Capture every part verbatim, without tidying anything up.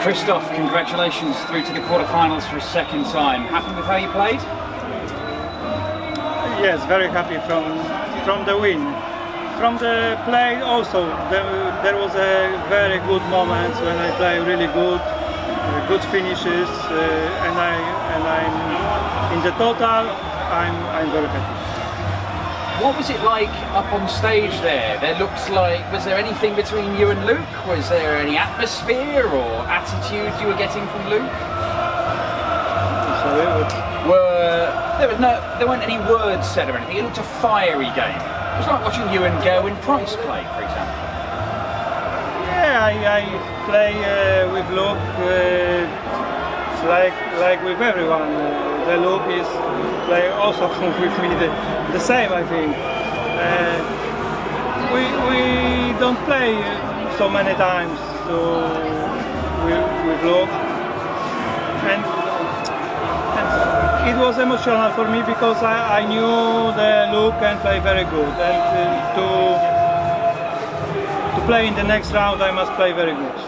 Christoph, congratulations, through to the quarterfinals for a second time. Happy with how you played? Yes, very happy from from the win. From the play also, there, there was a very good moments when I play really good, uh, good finishes, uh, and I and I'm in the total. I'm I'm very happy. What was it like up on stage there? There looks like, was there anything between you and Luke? Was there any atmosphere or attitude you were getting from Luke? Sorry, what? Were there was no there weren't any words said or anything. It looked a fiery game. It's like watching you and Gerwin Price play, for example. Yeah, I, I play uh, with Luke, uh, like like with everyone. Uh, the Luke is play also with me the, the same, I think. Uh, we we don't play so many times so with, with Luke, and, and it was emotional for me because I, I knew the Luke and play very good, and uh, to to play in the next round I must play very good.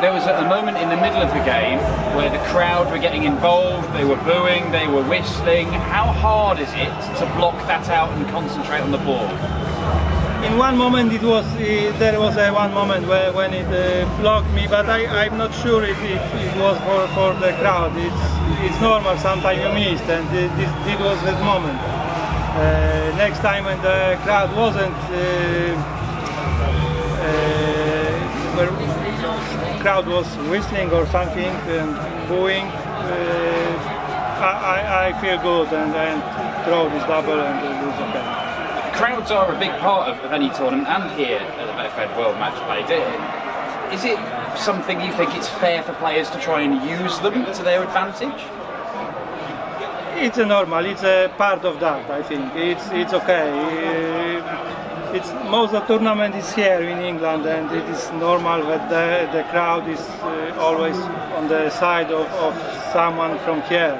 There was a moment in the middle of the game where the crowd were getting involved, they were booing, they were whistling. How hard is it to block that out and concentrate on the ball? In one moment it was, uh, there was a one moment where, when it uh, blocked me, but I, I'm not sure if it, it was for, for the crowd. It's, it's normal, sometimes you missed, and it, this, this was that moment. Uh, next time when the crowd wasn't, uh, uh, where the crowd was whistling or something and booing, uh, I, I, I feel good and, and throw this double and it was okay. Crowds are a big part of, of any tournament, and here at the Betfred World Match Play. Is it something you think it's fair for players to try and use them to their advantage? It's a normal, it's a part of that, I think. It's it's okay. It's, most of the tournament is here in England, and it is normal that the, the crowd is uh, always on the side of, of someone from here,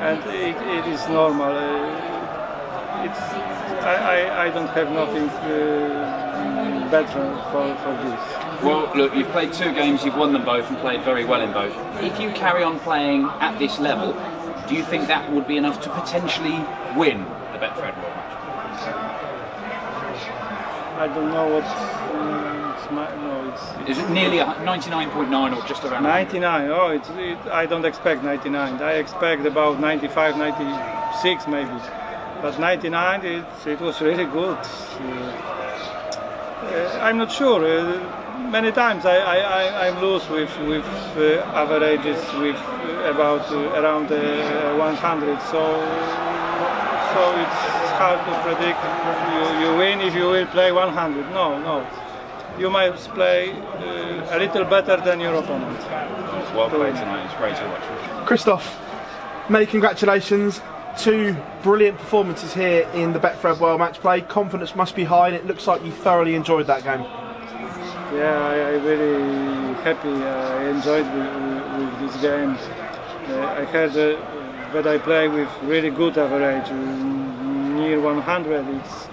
and it, it is normal. Uh, it's. I, I, I don't have nothing uh, better for, for this. Well, look, you've played two games, you've won them both and played very well in both. If you carry on playing at this level, do you think that would be enough to potentially win the Betfred World Match? I don't know what... Um, it's my, no, it's, it's, Is it nearly ninety-nine point nine or just around ninety-nine? Oh, it's, it, I don't expect ninety-nine. I expect about ninety-five, ninety-six maybe. But ninety-nine, it, it was really good. Uh, I'm not sure. Uh, many times I, I, I, I lose with, with uh, averages with about uh, around uh, one hundred. So, so it's hard to predict. You, you win if you will play one hundred. No, no. You might play uh, a little better than your opponent. Well played tonight. It's great to watch. Christoph, many congratulations. Two brilliant performances here in the Betfred World Match Play. Confidence must be high, and it looks like you thoroughly enjoyed that game. Yeah, I, I'm really happy. I enjoyed with, with this game. Uh, I heard uh, that I play with really good average, near one hundred. It's,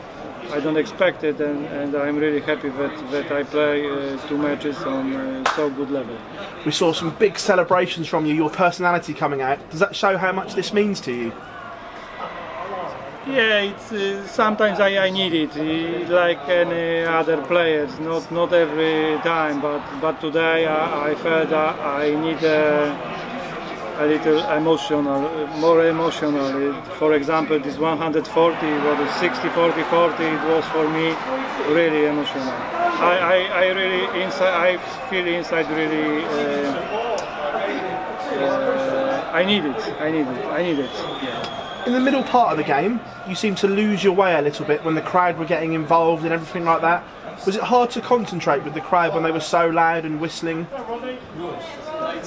I don't expect it, and, and I'm really happy that, that I play uh, two matches on uh, so good level. We saw some big celebrations from you, your personality coming out. Does that show how much this means to you? Yeah, it's, uh, sometimes I, I need it, uh, like any other players, not not every time, but, but today I, I felt uh, I need a, a little emotional, uh, more emotional. It, for example, this one hundred forty, what is sixty, forty, forty, it was for me really emotional. I, I, I really, inside, I feel inside really, uh, uh, I need it, I need it, I need it. Yeah. In the middle part of the game, you seemed to lose your way a little bit when the crowd were getting involved and everything like that. Was it hard to concentrate with the crowd when they were so loud and whistling?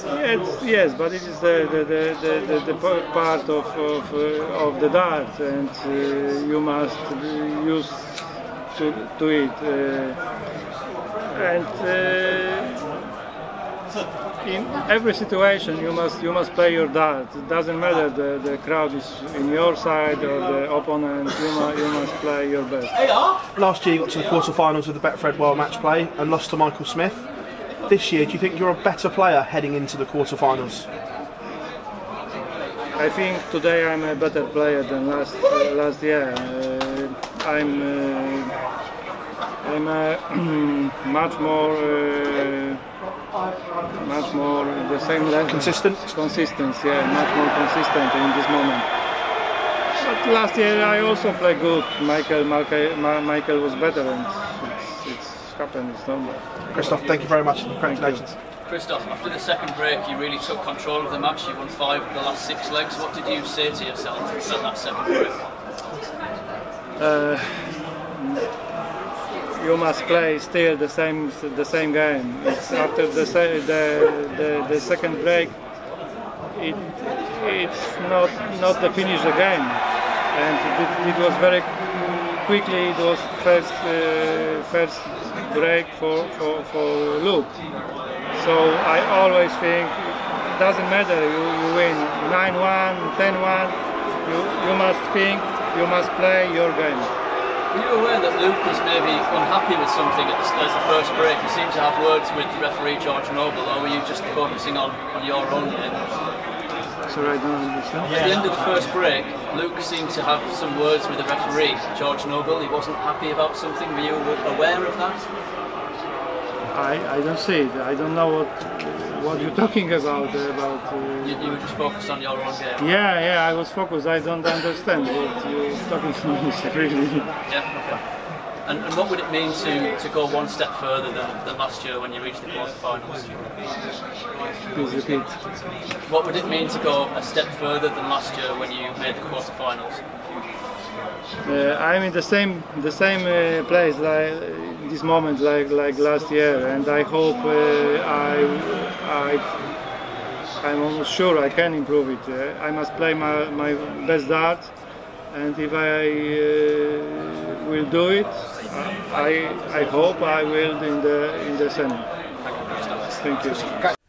Yes, yes, but it is the, the, the, the, the part of, of, uh, of the dart, and uh, you must use to, to it. Uh, and. Uh, In every situation, you must you must play your dart. It doesn't matter the the crowd is in your side or the opponent. You must you must play your best. Last year, you got to the quarterfinals of the Betfred World Match Play and lost to Michael Smith. this year, do you think you're a better player heading into the quarterfinals? I think today I'm a better player than last uh, last year. Uh, I'm uh, I'm uh, much more uh, much more the same level. Consistent. Consistent, yeah, much more consistent in this moment. But last year I also played good. Michael Michael, Michael was better, and it's, it's happened. It's normal. Christoph, thank you very much. Congratulations. Christoph, after the second break you really took control of the match, you won five of the last six legs. What did you say to yourself at that second break? Uh, you must play still the same the same game. It's after the, the, the, the second break, it, it's not, not the finish the game. And it, it was very quickly, it was first, uh, first break for, for, for Luke. So I always think it doesn't matter, you, you win nine one, ten one, you, you must think, you must play your game. Were you aware that Luke was maybe unhappy with something at the, at the first break? You seemed to have words with referee George Noble, or were you just focusing on, on your own game? Sorry, I don't understand. At the end of the first break, Luke seemed to have some words with the referee, George Noble. He wasn't happy about something. Were you aware of that? I, I don't see it. I don't know what what you're talking about. About uh, you, you were just focused on your own game. Yeah, yeah, I was focused. I don't understand what you're talking to me, really. Yeah, okay. And, and what would it mean to, to go one step further than, than last year when you reached the quarterfinals? Please repeat. What would it mean to go a step further than last year when you made the quarterfinals? Uh, I'm in the same the same uh, place like. This moment like like last year, and I hope uh, I I I'm almost sure I can improve it. Uh, I must play my, my best dart, and if I uh, will do it, I I hope I will in the in the semi. Thank you.